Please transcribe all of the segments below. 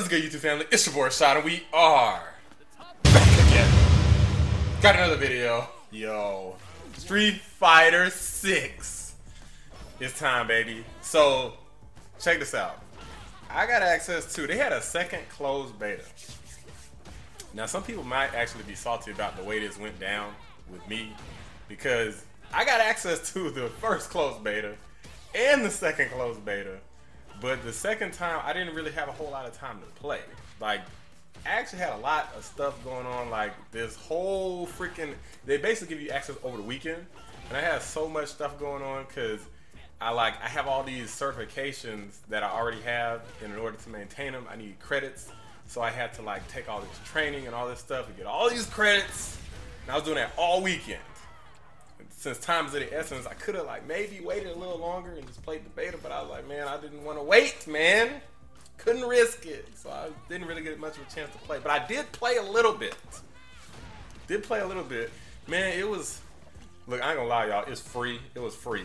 is good, YouTube family? It's Javoris Shot, and we are back again. Got another video. Yo, Street Fighter 6. It's time, baby. So, check this out. I got access to, they had a second closed beta. Now, some people might actually be salty about the way this went down with me, because I got access to the first closed beta and the second closed beta. But the second time, I didn't really have a whole lot of time to play. Like, I actually had a lot of stuff going on. Like, this whole freaking, they basically give you access over the weekend. And I had so much stuff going on because I have all these certifications that I already have. And in order to maintain them, I need credits. So I had to like take all this training and all this stuff and get all these credits. And I was doing that all weekend. Since time is of the essence, I could have like maybe waited a little longer and just played the beta, but I was like, man, I didn't want to wait, man. Couldn't risk it. So I didn't really get much of a chance to play, but I did play a little bit. Man, it was, look, I ain't gonna lie, y'all, it's free. It was free.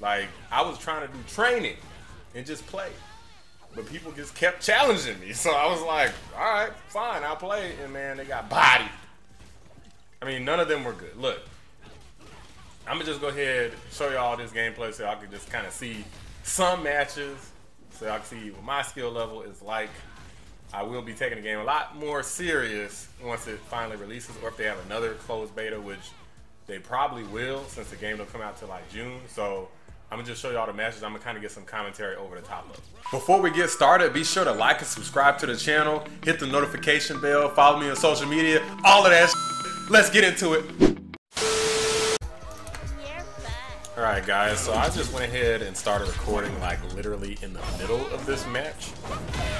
Like, I was trying to do training and just play, but people just kept challenging me. So I was like, all right, fine, I'll play. And man, they got bodied. I mean, none of them were good. Look. I'm gonna just go ahead and show y'all this gameplay so y'all can just kind of see some matches, so y'all can see what my skill level is like. I will be taking the game a lot more serious once it finally releases, or if they have another closed beta, which they probably will, since the game don't come out till like June. So I'm gonna just show y'all the matches. I'm gonna kind of get some commentary over the top of it. Before we get started, be sure to like and subscribe to the channel, hit the notification bell, follow me on social media, all of that shit. Let's get into it. Alright guys, so I just went ahead and started recording like literally in the middle of this match.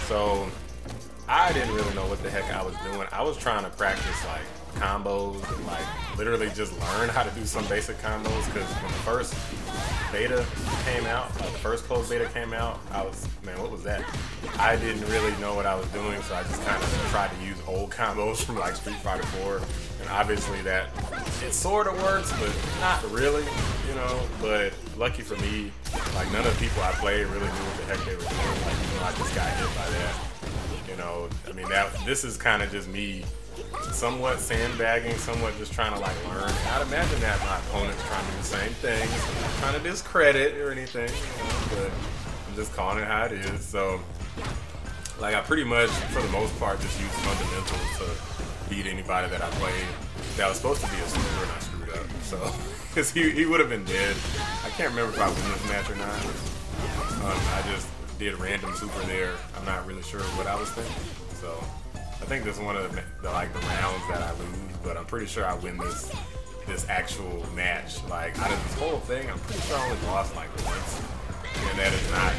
So I didn't really know what the heck I was doing. I was trying to practice like combos and like literally just learn how to do some basic combos, because when the first beta came out, like the first closed beta came out, I was, man, what was that? I didn't really know what I was doing, so I just kind of tried to use old combos from like Street Fighter IV. And obviously that, it sort of works, but not really, you know. But lucky for me, like none of the people I played really knew what the heck they were doing. Like, you know, I just got hit by that. You know, I mean, this is kind of just me somewhat sandbagging, somewhat just trying to like learn. I'd imagine that my opponent's trying to do the same thing, not trying to discredit or anything, you know, but I'm just calling it how it is. So, like, I pretty much, for the most part, just use fundamentals to beat anybody that I played that was supposed to be a screwer, and I screwed up. So, because he would have been dead. I can't remember if I won this match or not. I just did random super there. I'm not really sure what I was thinking. So, I think this is one of the rounds that I lose, but I'm pretty sure I win this actual match. Like, out of this whole thing, I'm pretty sure I only lost like once, and that is not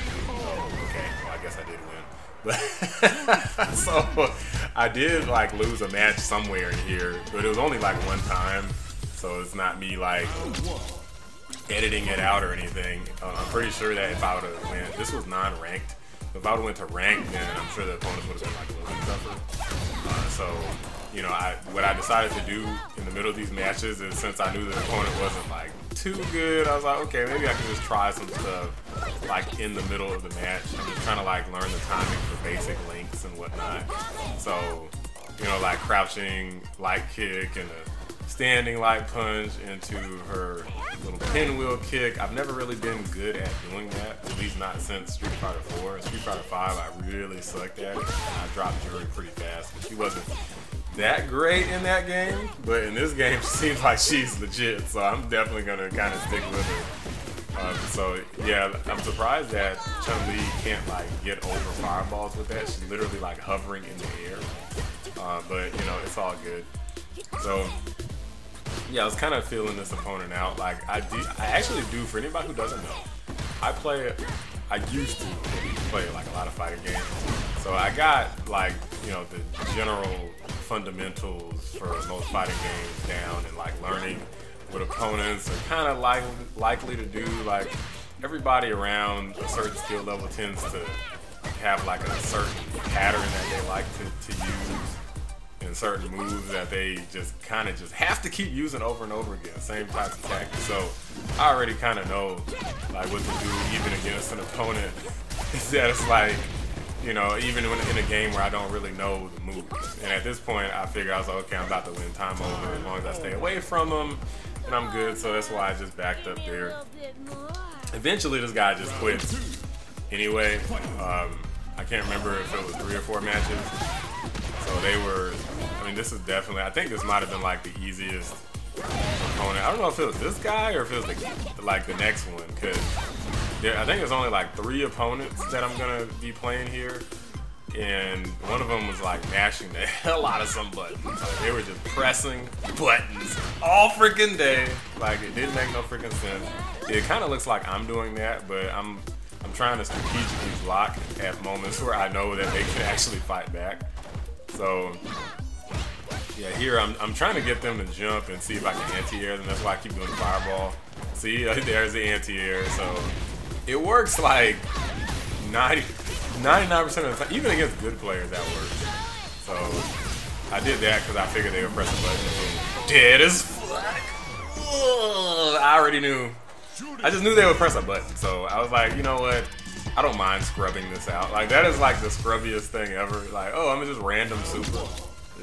okay. Well, I guess I did win, but so I did like lose a match somewhere in here, but it was only like one time, so it's not me like editing it out or anything. I'm pretty sure that if I would have went, this was non-ranked. If I went to rank, then I'm sure the opponents would have been like a little tougher. So, you know, what I decided to do in the middle of these matches is, since I knew the opponent wasn't like too good, I was like, okay, maybe I can just try some stuff like in the middle of the match. I'm just trying to like learn the timing for basic links and whatnot. So, you know, like crouching light kick and a standing light punch into her little pinwheel kick. I've never really been good at doing that, at least not since Street Fighter 4. Street Fighter 5, I really sucked at it. I dropped Juri pretty fast, but she wasn't that great in that game. But in this game, she seems like she's legit, so I'm definitely gonna kind of stick with her. So yeah, I'm surprised that Chun-Li can't like get over fireballs with that. She's literally like hovering in the air. But you know, it's all good. So, yeah, I was kind of feeling this opponent out. Like, I actually do, for anybody who doesn't know, I used to play like a lot of fighting games. So I got like, you know, the general fundamentals for most fighting games down, and like learning what opponents are kind of likely to do. Like, everybody around a certain skill level tends to have like a certain pattern that they like to use, and certain moves that they just kind of just have to keep using over and over again, same type of tactics. So I already kind of know like what to do even against an opponent that is like, you know, even in a game where I don't really know the move. And at this point, I figured, I was like, okay, I'm about to win time over as long as I stay away from him, and I'm good. So that's why I just backed up there. Eventually, this guy just quit. Anyway, I can't remember if it was 3 or 4 matches. So they were, I mean, this is definitely, I think this might have been like the easiest opponent. I don't know if it was this guy or if it was like the next one, because I think there's only like 3 opponents that I'm gonna be playing here, and one of them was like mashing the hell out of some buttons. Like, they were just pressing buttons all freaking day. Like, it didn't make no freaking sense. It kind of looks like I'm doing that, but I'm trying to strategically block at moments where I know that they can actually fight back. So yeah, here I'm trying to get them to jump and see if I can anti-air them. That's why I keep doing fireball. See, there's the anti-air. So it works like 99% of the time, even against good players that works. So I did that because I figured they would press the button. Dead as fuck. Ugh, I already knew. I just knew they would press a button. So I was like, you know what? I don't mind scrubbing this out. Like, that is like the scrubbiest thing ever. Like, oh, I'm just random super.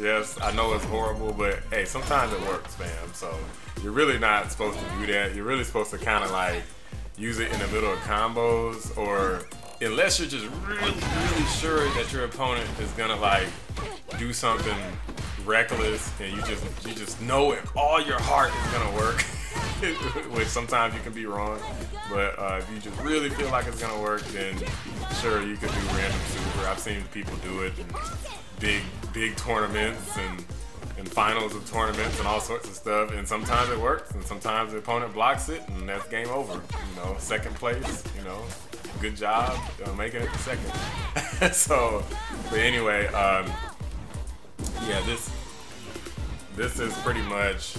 Yes, I know it's horrible, but hey, sometimes it works, fam. So you're really not supposed to do that. You're really supposed to kind of like use it in the middle of combos, or unless you're just really sure that your opponent is gonna like do something reckless and you just know it, all your heart is gonna work, which sometimes you can be wrong, but if you just really feel like it's gonna work, then sure, you could do random super. I've seen people do it in big tournaments and finals of tournaments and all sorts of stuff, and sometimes it works and sometimes the opponent blocks it, and that's game over. You know, second place, you know, good job making it to second. So, but anyway, yeah, this is pretty much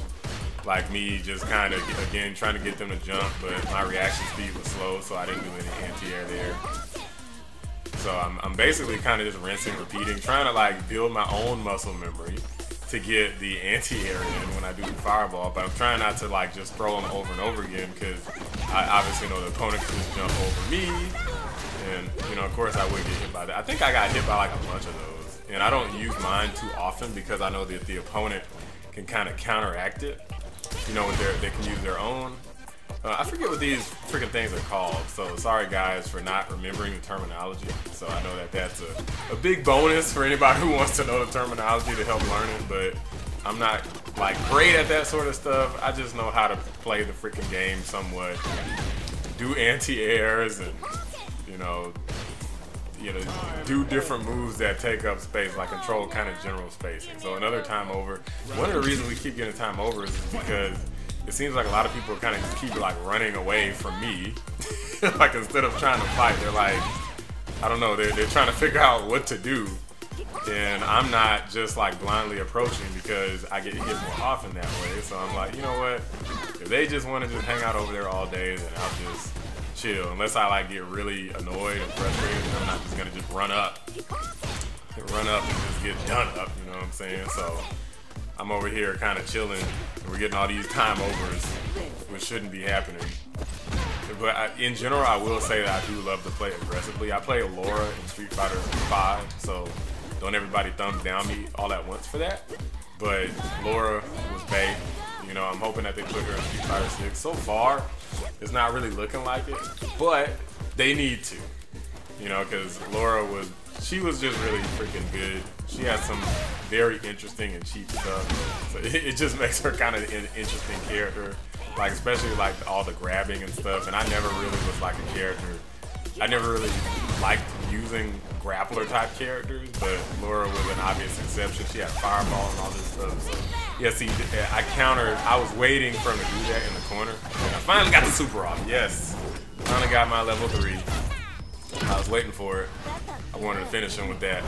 like me just kind of again trying to get them to jump, but my reaction speed was slow, so I didn't do any anti-air there. So I'm basically kind of just rinsing, repeating, trying to like build my own muscle memory to get the anti-air in when I do the fireball, but I'm trying not to like just throw them over and over again, because I obviously know the opponent can just jump over me, and you know, of course I would get hit by that. I think I got hit by like a bunch of those, and I don't use mine too often because I know that the opponent can kind of counteract it. You know, they can use their own. I forget what these freaking things are called, so sorry guys for not remembering the terminology. So I know that that's a big bonus for anybody who wants to know the terminology to help learn it, but I'm not like great at that sort of stuff. I just know how to play the freaking game somewhat, do anti-airs, and you know, do different moves that take up space, like control kind of general spacing. So another time over. One of the reasons we keep getting time over is because it seems like a lot of people kind of keep like running away from me. Like, instead of trying to fight, they're like, I don't know, they're trying to figure out what to do, and I'm not just like blindly approaching, because I get hit more often that way. So I'm like, you know what, if they just want to just hang out over there all day, then I'll just chill, unless I like get really annoyed and frustrated, and I'm not just gonna just run up and just get done up, you know what I'm saying? So I'm over here kind of chilling, and we're getting all these time overs, which shouldn't be happening. But in general, I will say that I do love to play aggressively. I play Laura in Street Fighter V, so don't everybody thumbs down me all at once for that. But Laura was bae. You know, I'm hoping that they put her in Street Fighter 6. So far, it's not really looking like it, but they need to. You know, because Laura was, she was just really freaking good. She had some very interesting and cheap stuff. So it just makes her kind of an interesting character. Like, especially like all the grabbing and stuff. And I never really was like a character. I never really liked using grappler type characters, but Laura was an obvious exception. She had fireballs and all this stuff. So yeah, see, I countered. I was waiting for him to do that in the corner. And I finally got the super off. Yes, finally got my level 3. I was waiting for it. I wanted to finish him with that.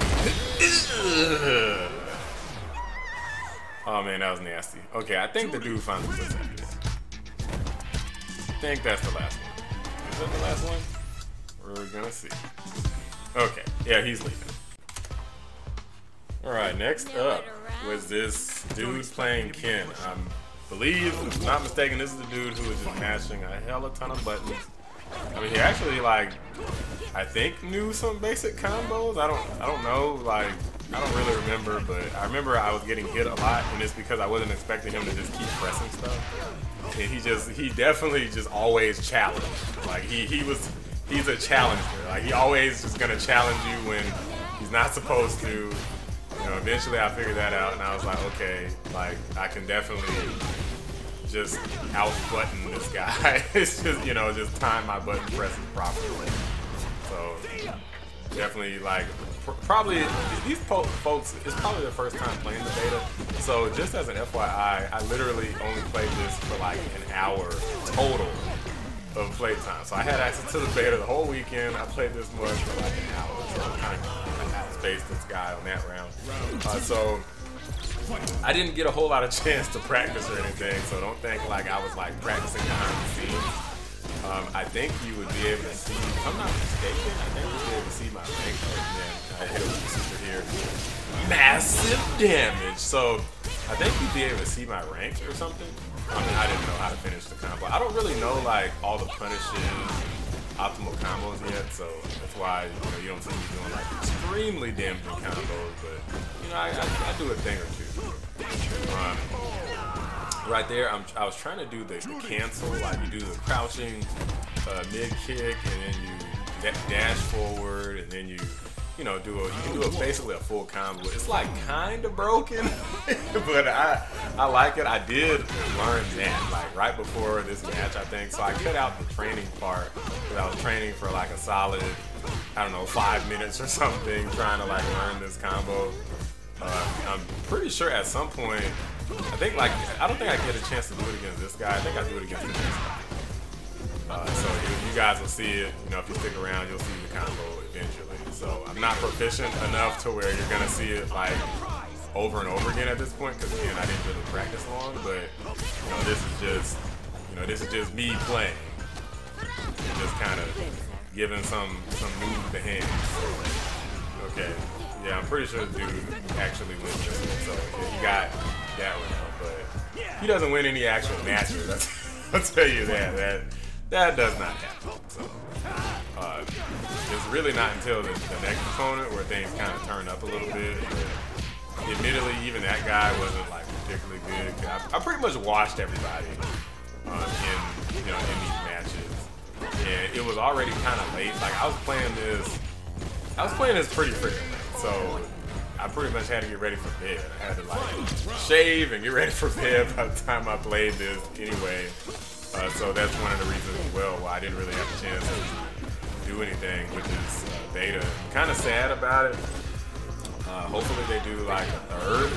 Oh man, that was nasty. Okay, I think the dude finally does that. I think that's the last one. Is that the last one? We're gonna see. Okay, yeah, he's leaving. Alright, next up was this dude playing Ken. I believe, if I'm not mistaken, this is the dude who was just mashing a hell of a ton of buttons. I mean, he actually like I think knew some basic combos. I don't know, like, I don't really remember, but I remember I was getting hit a lot, and it's because I wasn't expecting him to just keep pressing stuff. And he definitely just always challenged. Like, he's a challenger. Like, he always just gonna challenge you when he's not supposed to. You know, eventually I figured that out, and I was like, okay, like, I can definitely just out-button this guy. It's just, you know, just time my button presses properly. So, definitely, like, probably these folks, it's probably their first time playing the beta, so just as an FYI, I literally only played this for like an hour total of playtime. So I had access to the beta the whole weekend. I played this much for like an hour, so I kind of spaced this guy on that round. So I didn't get a whole lot of chance to practice or anything, so don't think like I was like practicing behind the scenes. I think you would be able to see, if I'm not mistaken, I think you would be able to see my rank. I hit it with my sister here. Massive damage! So, I think you'd be able to see my rank or something. I mean, I didn't know how to finish the combo. I don't really know, like, all the punishes and optimal combos yet, so that's why, you know, you don't see me doing, like, extremely damaging combos, but, you know, I do a thing or two. Right there, I was trying to do the cancel, like you do the crouching mid kick, and then you dash forward, and then you know you can do basically a full combo. It's like kind of broken, but I like it. I did learn that like right before this match, I think. So I cut out the training part because I was training for like a solid, I don't know, 5 minutes or something, trying to like learn this combo. I'm pretty sure at some point. I think, like, I don't think I get a chance to do it against this guy. I think I do it against the next guy. So you guys will see it. You know, if you stick around, you'll see the combo eventually. So I'm not proficient enough to where you're gonna see it like over and over again at this point, because again, I didn't really practice long. But you know, this is just me playing, and just kind of giving some move to hands. Okay, yeah, I'm pretty sure the dude actually wins this one. So if you got that one out, but he doesn't win any actual matches. I'll tell you that does not happen. So it's really not until the next opponent where things kind of turn up a little bit. But admittedly, even that guy wasn't like particularly good. I pretty much watched everybody in these matches, and it was already kind of late. Like I was playing this pretty freaking late, so. I pretty much had to get ready for bed. I had to like shave and get ready for bed by the time I played this anyway. So that's one of the reasons as well why I didn't really have a chance to do anything with this beta. Kind of sad about it. Hopefully they do like a third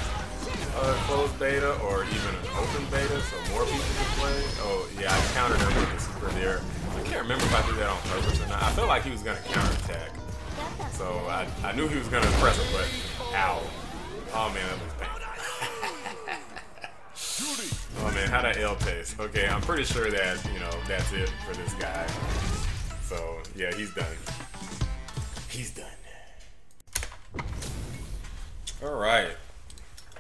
closed beta or even an open beta so more people can play. Oh yeah, I countered him with the super there. I can't remember if I did that on purpose or not. I felt like he was gonna counterattack. So I knew he was gonna press a button. Ow. Oh man, that looks bad. Oh man, how'd that L taste? Okay, I'm pretty sure that, you know, that's it for this guy. So yeah, he's done. He's done. Alright.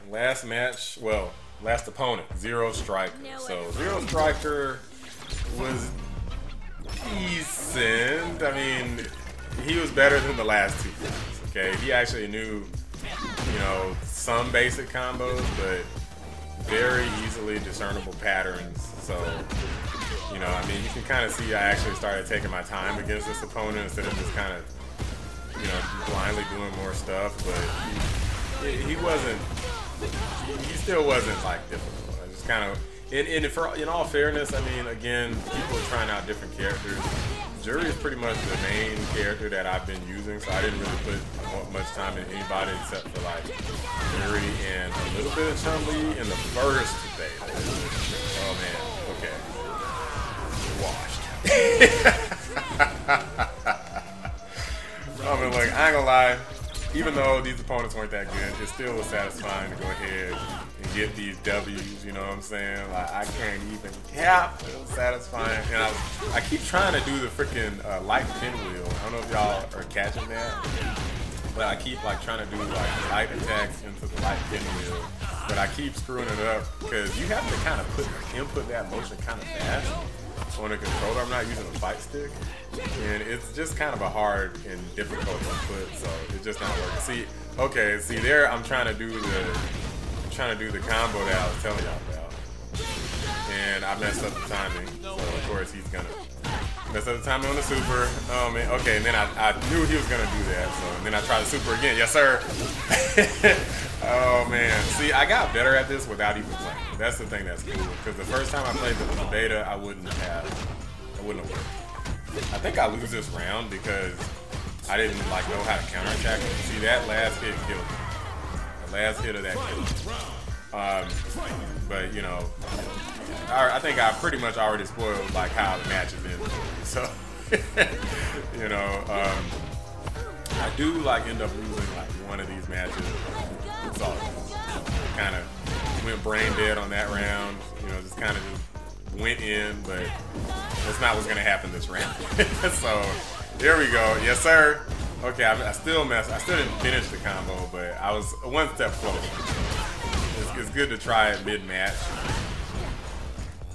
Last match, well, last opponent, Zero Striker. So Zero Striker was decent. I mean, he was better than the last 2 years, okay? He actually knew, you know, some basic combos, but very easily discernible patterns. So, you know, I mean, you can kind of see I actually started taking my time against this opponent instead of just kind of, you know, blindly doing more stuff. But he still wasn't, like, difficult. I just kind of, in all fairness, I mean, again, people are trying out different characters. Juri is pretty much the main character that I've been using, so I didn't really put much time in anybody except for like Juri and a little bit of Chun-Li in the first beta. Oh man, okay. Washed. I mean, look, I ain't gonna lie, even though these opponents weren't that good, it still was satisfying to go ahead and get these W's, you know what I'm saying? Like, I can't even cap, it was satisfying. And I keep trying to do the freaking light pinwheel. I don't know if y'all are catching that, but I keep like trying to do like light attacks into the light pinwheel, but I keep screwing it up because you have to kind of input that motion kind of fast on a controller. I'm not using a fight stick, and it's just kind of a hard and difficult input, so it's just not working. See, okay, see there, I'm trying to do the combo that I was telling y'all about, and I messed up the timing. So of course he's gonna mess up the timing on the super. Oh man, okay, and then I knew he was gonna do that, so and then I tried the super again. Yes sir. Oh man, see, I got better at this without even playing. That's the thing that's cool, because the first time I played the beta, I wouldn't have worked. I think I lose this round because I didn't like know how to counterattack. See, that last hit killed me. The last hit of that killed me. But you know, I think I pretty much already spoiled like how the match has been. So you know, I do like end up losing like one of these matches. It's all kind of went brain dead on that round. You know, just kind of just went in, but that's not what's gonna happen this round. So here we go. Yes sir. Okay, I still messed. I still didn't finish the combo, but I was one step closer. It's good to try it mid-match.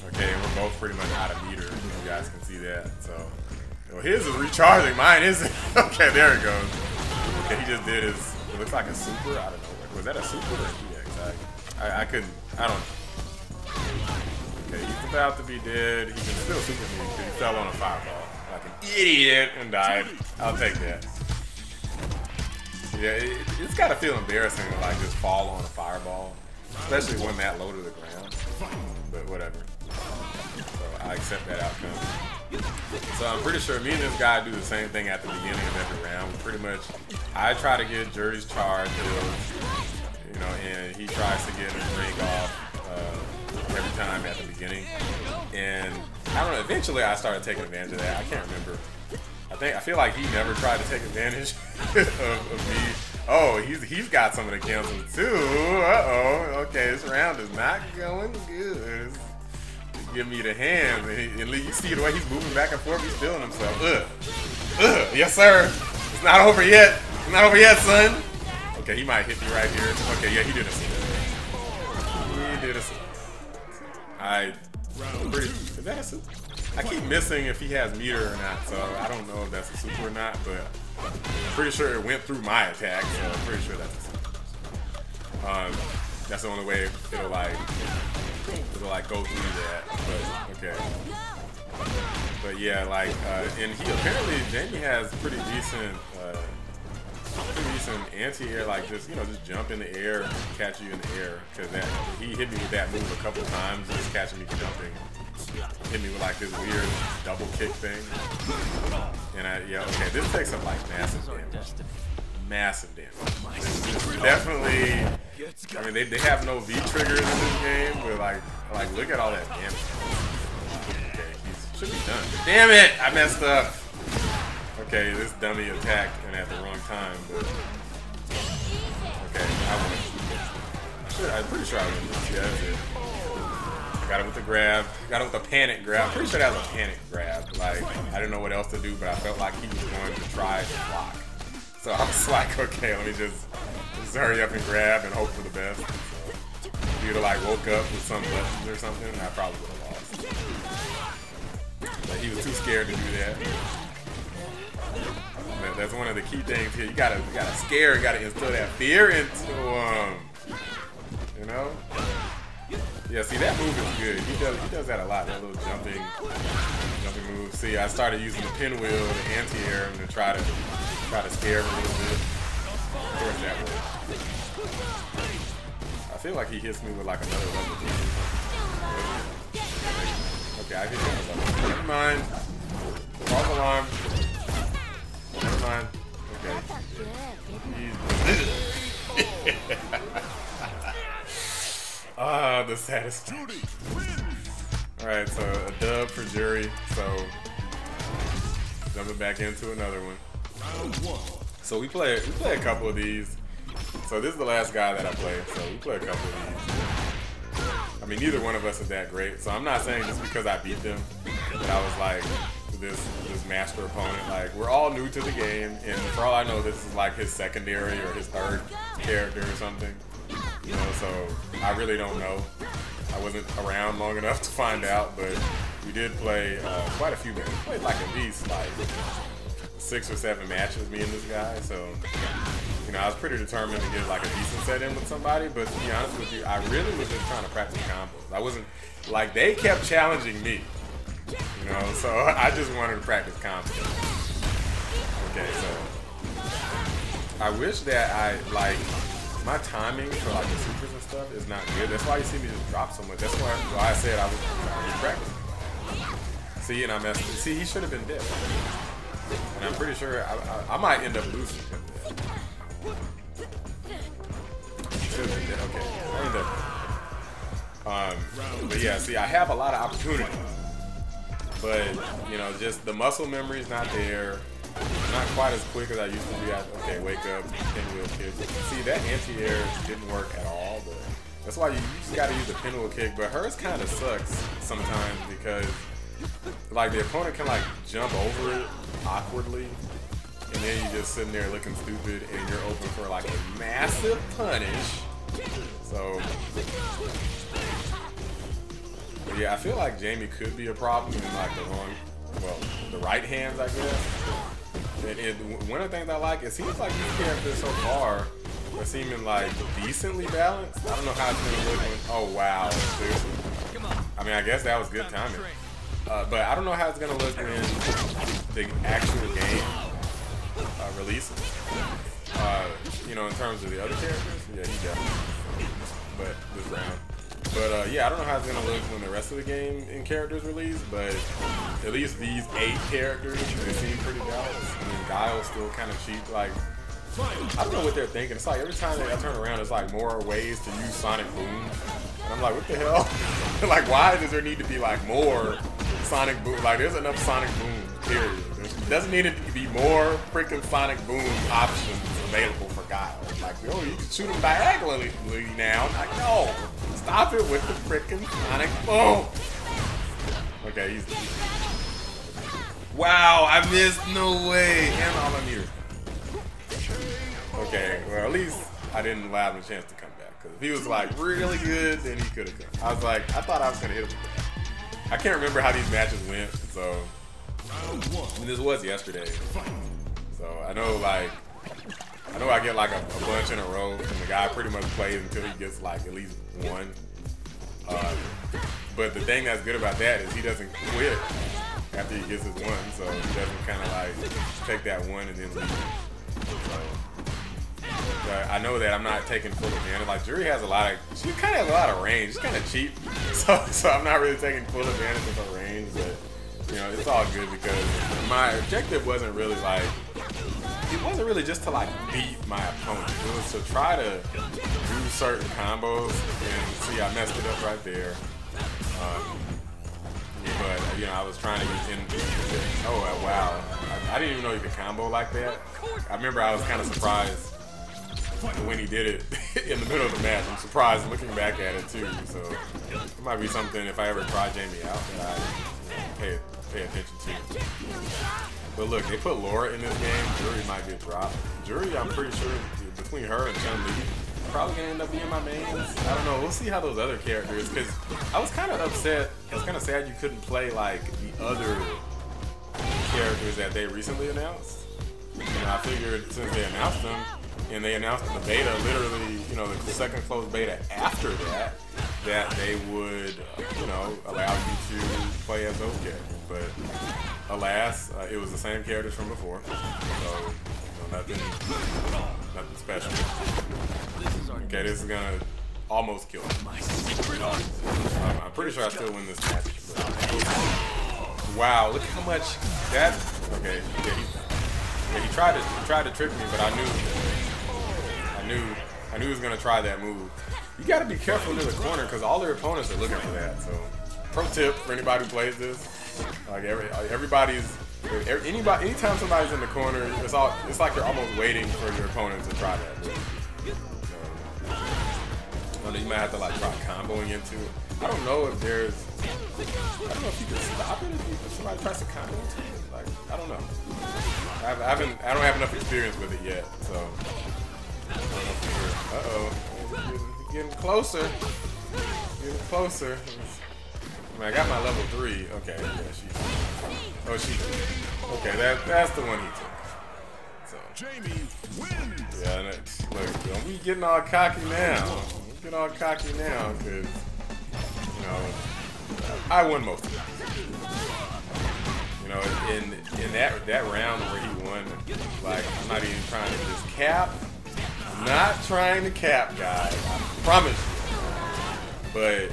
Okay, we're both pretty much out of meter. You guys can see that. So, well, his is recharging. Mine isn't. Okay, there it goes. Okay, he just did his. It looks like a super. I don't know. Was that a super or a DX? I couldn't. I don't know. Okay, he's about to be dead. He can still super me because he fell on a fireball. Like an idiot and died. I'll take that. Yeah, it's gotta feel embarrassing to like just fall on a fireball, especially when that low to the ground. But whatever. So I accept that outcome. So I'm pretty sure me and this guy do the same thing at the beginning of every round. Pretty much, I try to get Juri's charge build, you know, and he tries to get his ring off every time at the beginning. And I don't know, eventually I started taking advantage of that. I can't remember. I feel like he never tried to take advantage of me. Oh, he's got some of the cancels too. Uh-oh. Okay, this round is not going good. Give me the hands. And you see the way he's moving back and forth. He's feeling himself. Ugh. Ugh. Yes, sir. It's not over yet. It's not over yet, son. Okay, he might hit me right here. Okay, yeah, he did a super. He did a super. Is that a super? I keep missing if he has meter or not, so I don't know if that's a super or not, but I'm pretty sure it went through my attack, so I'm pretty sure that's a super. That's the only way it'll like go through that, but okay. But yeah, like, and he apparently, Jamie has pretty decent anti-air, like just, you know, just jump in the air and catch you in the air, because he hit me with that move a couple times, just catching me jumping. Hit me with like this weird double kick thing, and okay, this takes up like massive damage. This definitely, I mean, they have no V triggers in this game, but like look at all that damage. Okay, he should be done. Damn it, I messed up. Okay, this dummy attacked and at the wrong time, but okay, I'm pretty sure I would have that's it. Got it with the grab. Got it with a panic grab. Pretty sure that was a panic grab. Like, I didn't know what else to do, but I felt like he was going to try to block. So I was like, okay, let me just hurry up and grab and hope for the best. So, if you'd have like woke up with some buttons or something, I probably would have lost. But he was too scared to do that. But that's one of the key things here. You gotta scare. You gotta instill that fear into you know. Yeah, see, that move is good. He does that a lot, that little jumping move. See, I started using the pinwheel, the anti-air, and try to scare him a little bit. Of course, that works. I feel like he hits me with like another level. Okay, I hit him with another level. Never mind. False alarm. Never mind. Okay. Ah, the satisfaction. Alright, so a dub for Juri. So, jumping back into another one. So we play a couple of these. So this is the last guy that I play. So we play a couple of these. I mean, neither one of us is that great. So I'm not saying just because I beat them, but I was like this master opponent. Like, we're all new to the game, and for all I know, this is like his secondary or his third character or something. You know, so I really don't know. I wasn't around long enough to find out, but we did play quite a few minutes. We played like at least like 6 or 7 matches, me and this guy. So, you know, I was pretty determined to get like a decent set in with somebody. But to be honest with you, I really was just trying to practice combos. I wasn't like, they kept challenging me, you know. So I just wanted to practice combos. Okay, so I wish that I like. My timing for like the supers and stuff is not good. That's why you see me just drop so much. That's why I said I was practicing. See, and I messed up. See, he should have been dead. And I'm pretty sure I might end up losing. He should have been dead. Okay, I end up. But yeah, see, I have a lot of opportunities, but you know, just the muscle memory's not there. Not quite as quick as I used to be. Okay, wake up, pinwheel kick. See, that anti-air didn't work at all, but that's why you just gotta use the pinwheel kick, but hers kind of sucks sometimes because like the opponent can like jump over it awkwardly, and then you're just sitting there looking stupid and you're open for like a massive punish. So, but yeah, I feel like Jamie could be a problem in like the wrong, well, the right hands, I guess. One of the things I like, it seems like these characters so far are seeming like decently balanced. I don't know how it's gonna look when, oh wow, seriously. I mean, I guess that was good timing. But I don't know how it's gonna look when the actual game releases. You know, in terms of the other characters, yeah, he definitely. But this round. But yeah, I don't know how it's gonna look when the rest of the game and characters release, but at least these 8 characters, they seem pretty balanced. I mean, Guile's still kind of cheap. Like, I don't know what they're thinking. It's like every time I turn around, it's like more ways to use Sonic Boom, and I'm like, what the hell? Like, why does there need to be like more Sonic Boom? Like, there's enough Sonic Boom. Period. There doesn't need to be more freaking Sonic Boom options available for Guile. Like, yo, you can shoot him diagonally now. Like, no. Stop it with the frickin' Sonic Boom! Okay, he's... Wow, I missed, no way! And all I'm here. Okay, well, at least I didn't allow him a chance to come back. Because if he was, like, really good, then he could've come. I was like, I thought I was gonna hit him with that. I can't remember how these matches went, so... And this was yesterday. So, I know, like... I know I get like a bunch in a row, and the guy pretty much plays until he gets like at least one. But the thing that's good about that is he doesn't quit after he gets his one, so he doesn't kind of like take that one and then leave. So I know that I'm not taking full advantage. Like Juri has a lot of, she kind of has a lot of range. She's kind of cheap, so I'm not really taking full advantage of her range. But you know, it's all good because my objective wasn't really like. It wasn't really just to like beat my opponent. It was to try to do certain combos, and see, I messed it up right there. But you know, I was trying to get in. Oh wow! I didn't even know you could combo like that. I remember I was kind of surprised when he did it in the middle of the match. I'm surprised looking back at it too. So it might be something if I ever try Jamie out that I pay attention to. But look, they put Laura in this game. Juri might get dropped. Juri, I'm pretty sure between her and Chun-Li, probably gonna end up being my mains. I don't know. We'll see how those other characters. Cause I was kind of upset. I was kind of sad you couldn't play like the other characters that they recently announced. And I figured since they announced them, and they announced the beta, literally, you know, the second closed beta after that, that they would, you know, allow you to play as those characters. But alas, it was the same characters from before, so you know, nothing special. Okay, this is gonna almost kill me. I'm pretty sure I still win this match. But... Wow, look how much that. Okay, yeah, he tried to trick me, but I knew he was gonna try that move. You gotta be careful near the corner because all their opponents are looking for that. So, pro tip for anybody who plays this. Like anytime somebody's in the corner, it's like you're almost waiting for your opponent to try that. You might have to like try comboing into it. I don't know if you can stop it if somebody tries to combo into it. Like I don't know. I don't have enough experience with it yet, so. Uh oh, getting closer. Get closer. I mean, I got my level 3. Okay, yeah, she. Okay, that's the one he took. So. Jamie wins. Yeah, look, don't be getting all cocky now. Don't get all cocky now, because, you know, I won most of it. You know, in that round where he won, like, I'm not even trying to just cap. I'm not trying to cap, guys. I promise you. But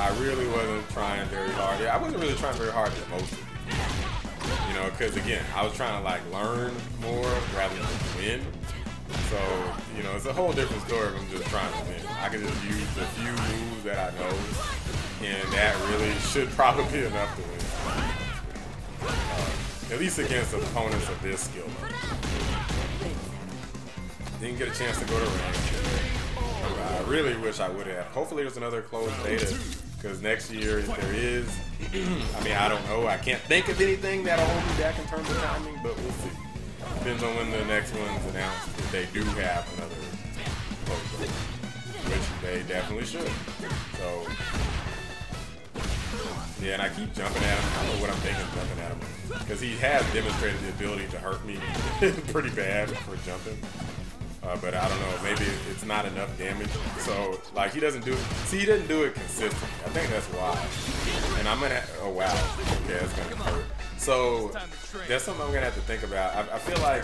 I really wasn't trying very hard. Yeah, I wasn't really trying very hard at most of it. You know, because again, I was trying to like learn more rather than win. So, you know, it's a whole different story if I'm just trying to win. I can just use the few moves that I know, and that really should probably be enough to win. At least against opponents of this skill level. Didn't get a chance to go to rank. I really wish I would have. Hopefully there's another closed beta, because next year if there is, I mean, I don't know. I can't think of anything that'll hold me back in terms of timing, but we'll see. Depends on when the next one's announced, if they do have another closed beta, which they definitely should. So, yeah, and I keep jumping at him. I don't know what I'm thinking of jumping at him, because he has demonstrated the ability to hurt me pretty bad for jumping. But I don't know, maybe it's not enough damage. So, like, he doesn't do it. See, he didn't do it consistently. I think that's why. And I'm gonna, oh wow, okay, that's gonna hurt. So, that's something I'm gonna have to think about. I feel like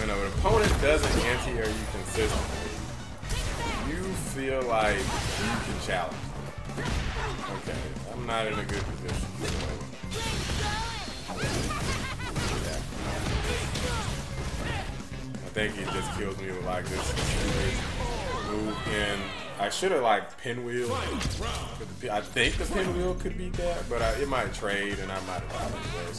when an opponent doesn't anti-air you consistently, you feel like you can challenge them. Okay, I'm not in a good position. I think he just kills me with like this move, and I should have like pinwheel. I think the pinwheel could beat that, but it might trade, and I might have it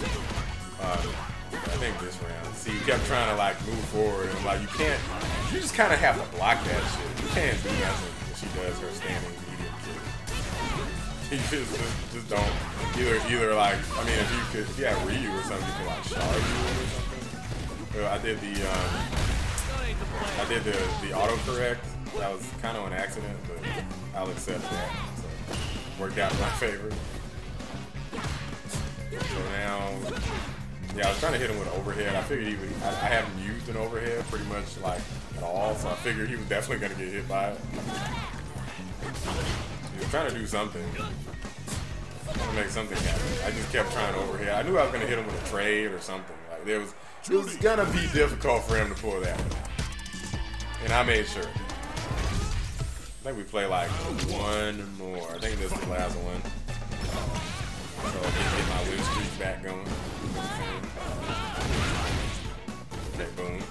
there. I think this round. See, you kept trying to like move forward, and like you can't. You just kind of have to block that shit. You can't do nothing when she does her standing medium kick. You just don't. Either like, I mean, if you have Ryu or something, you can like shard you or something. I did the autocorrect. That was kind of an accident, but I'll accept that. So, worked out in my favor. So now, yeah, I was trying to hit him with an overhead. I figured he would. I haven't used an overhead pretty much like at all, so I figured he was definitely gonna get hit by it. He was trying to do something. To make something happen. I just kept trying to overhead. I knew I was gonna hit him with a trade or something. Like there was. It was gonna be difficult for him to pull that one out. And I made sure. I think we play like one more. I think this is the last one. So I can get my win streak back going. Okay, boom.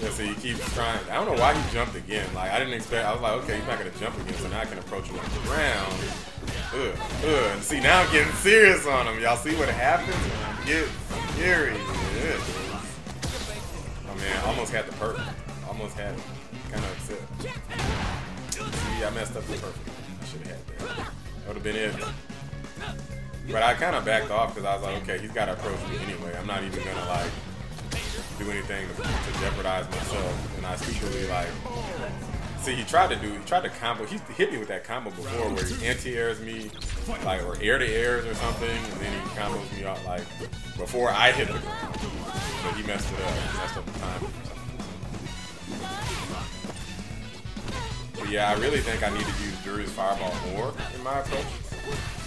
Yeah, so he keeps trying. I don't know why he jumped again. Like, I didn't expect. I was like, okay, he's not gonna jump again, so now I can approach him on the ground. And see, now I'm getting serious on him. Y'all see what happens when I get serious. Good. Oh man, I almost had the perfect. Almost had it. Kind of upset. See, I messed up the perfect. I should have had that. That would have been it. But I kind of backed off because I was like, okay, he's got to approach me anyway. I'm not even going to like do anything to jeopardize myself. And I secretly like, see, he tried to combo. He hit me with that combo before where he anti-airs me, like, or air-to-airs or something, and then he combos me out, like, before I hit the ground. But he messed it up. He messed up the time. But yeah, I really think I need to use Juri's Fireball more in my approach.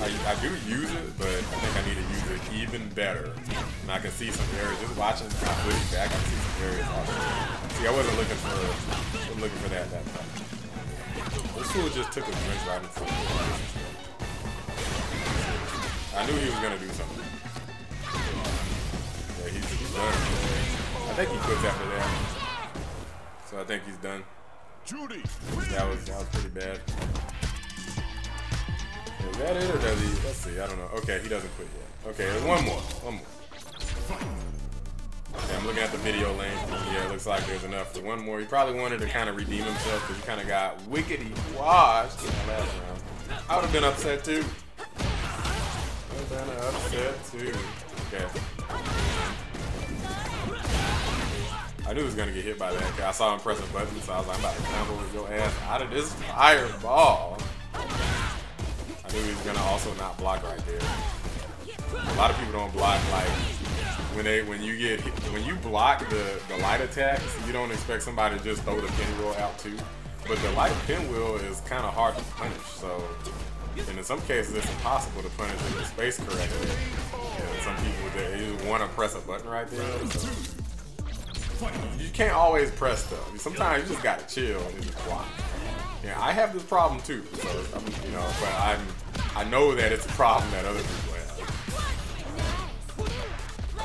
I do use it, but I think I need to use it even better. And I can see some areas. Just watching my footage back, I can see some areas also. See, I wasn't looking for that time. This fool just took a drink right in front of me. I knew he was gonna do something. Yeah, he's done. I think he quits after that. So I think he's done. That was pretty bad. Is that it or does he? Let's see. I don't know. Okay, he doesn't quit yet. Okay, there's one more. Okay, I'm looking at the video lane. Yeah, it looks like there's enough for one more. He probably wanted to kind of redeem himself because he kind of got wickety washed in the last round. I would have been upset too. Okay. I knew he was gonna get hit by that because I saw him pressing buttons, so I was like, I'm about to combo with your ass out of this fireball. I knew he was gonna also not block right there. A lot of people don't block, like when you block the light attacks, you don't expect somebody to just throw the pinwheel out too. But the light pinwheel is kind of hard to punish, so, and in some cases it's impossible to punish in the space correctly. And some people they just want to press a button right there. So. You can't always press stuff. Sometimes you just gotta chill and just block. Yeah, I have this problem too, so you know, but I know that it's a problem that other people have.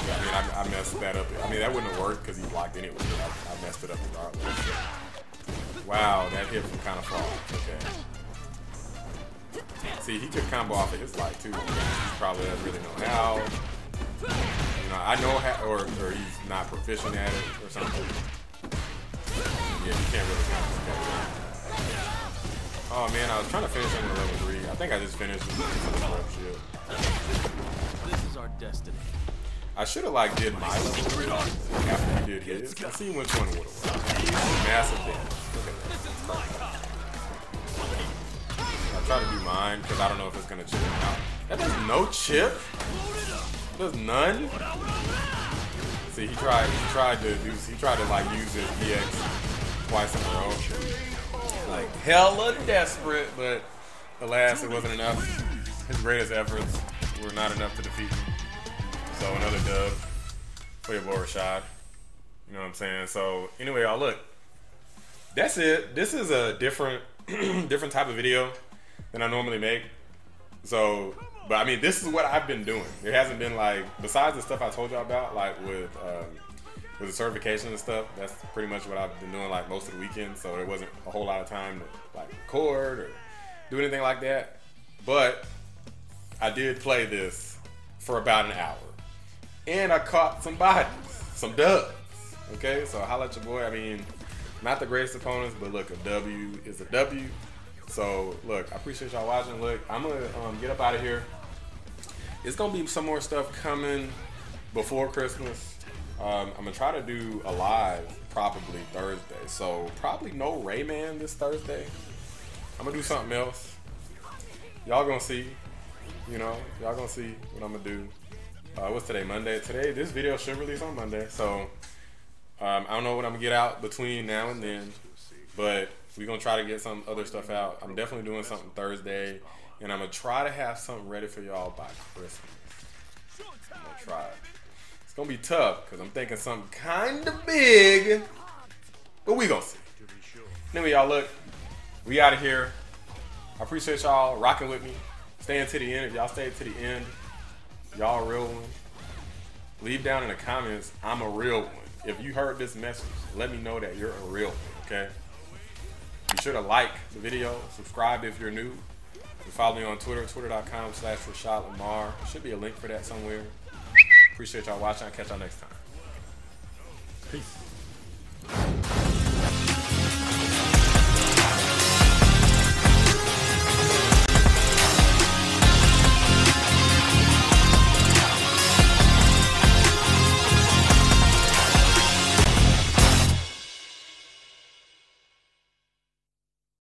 Yeah, I mean, I messed that up. I mean, that wouldn't have worked because he blocked anyway. I messed it up regardless. Wow, that hit from kind of far. Okay. See, he could combo off of his light too. He probably doesn't really know how. You know, I know how, or he's not proficient at it or something. Yeah, he can't really combo. Oh man, I was trying to finish him with level 3. I think I just finished with him. This is our destiny. I should have like did my level 3 after he did his. Let's see which one would have. Massive damage. Look at that. I try to do mine because I don't know if it's gonna chip him out. That does no chip. There's none. See, he tried to like use his EX twice in a row. Like hella desperate, but alas, it wasn't enough. His greatest efforts were not enough to defeat him. So another dub for your boy Roshad. You know what I'm saying? So anyway, y'all, look, that's it. This is a different, different type of video than I normally make. So, but I mean, this is what I've been doing. There hasn't been like, besides the stuff I told y'all about, like with the certification and stuff, that's pretty much what I've been doing like most of the weekend, so there wasn't a whole lot of time to like record or do anything like that. But I did play this for about an hour. And I caught some bodies, some dubs. Okay, so holla at your boy. I mean, not the greatest opponents, but look, a W is a W. So look, I appreciate y'all watching. Look, I'm gonna get up out of here. It's gonna be some more stuff coming before Christmas. I'm gonna try to do a live probably Thursday, so probably no Rayman this Thursday. I'm gonna do something else. Y'all gonna see, you know, y'all gonna see what I'm gonna do. What's today, Monday? Today, this video should release on Monday, so I don't know what I'm gonna get out between now and then, but we're gonna try to get some other stuff out. I'm definitely doing something Thursday, and I'm gonna try to have something ready for y'all by Christmas. I'm gonna try it. It's gonna be tough because I'm thinking something kind of big, but we gonna see. Anyway, y'all, look, we out of here. I appreciate y'all rocking with me, staying to the end. If y'all stayed to the end, y'all a real one. Leave down in the comments, I'm a real one. If you heard this message, let me know that you're a real one, okay? Be sure to like the video, subscribe if you're new, and follow me on Twitter, twitter.com/RoshadLamar. Should be a link for that somewhere. Appreciate y'all watching. I'll catch y'all next time. Peace.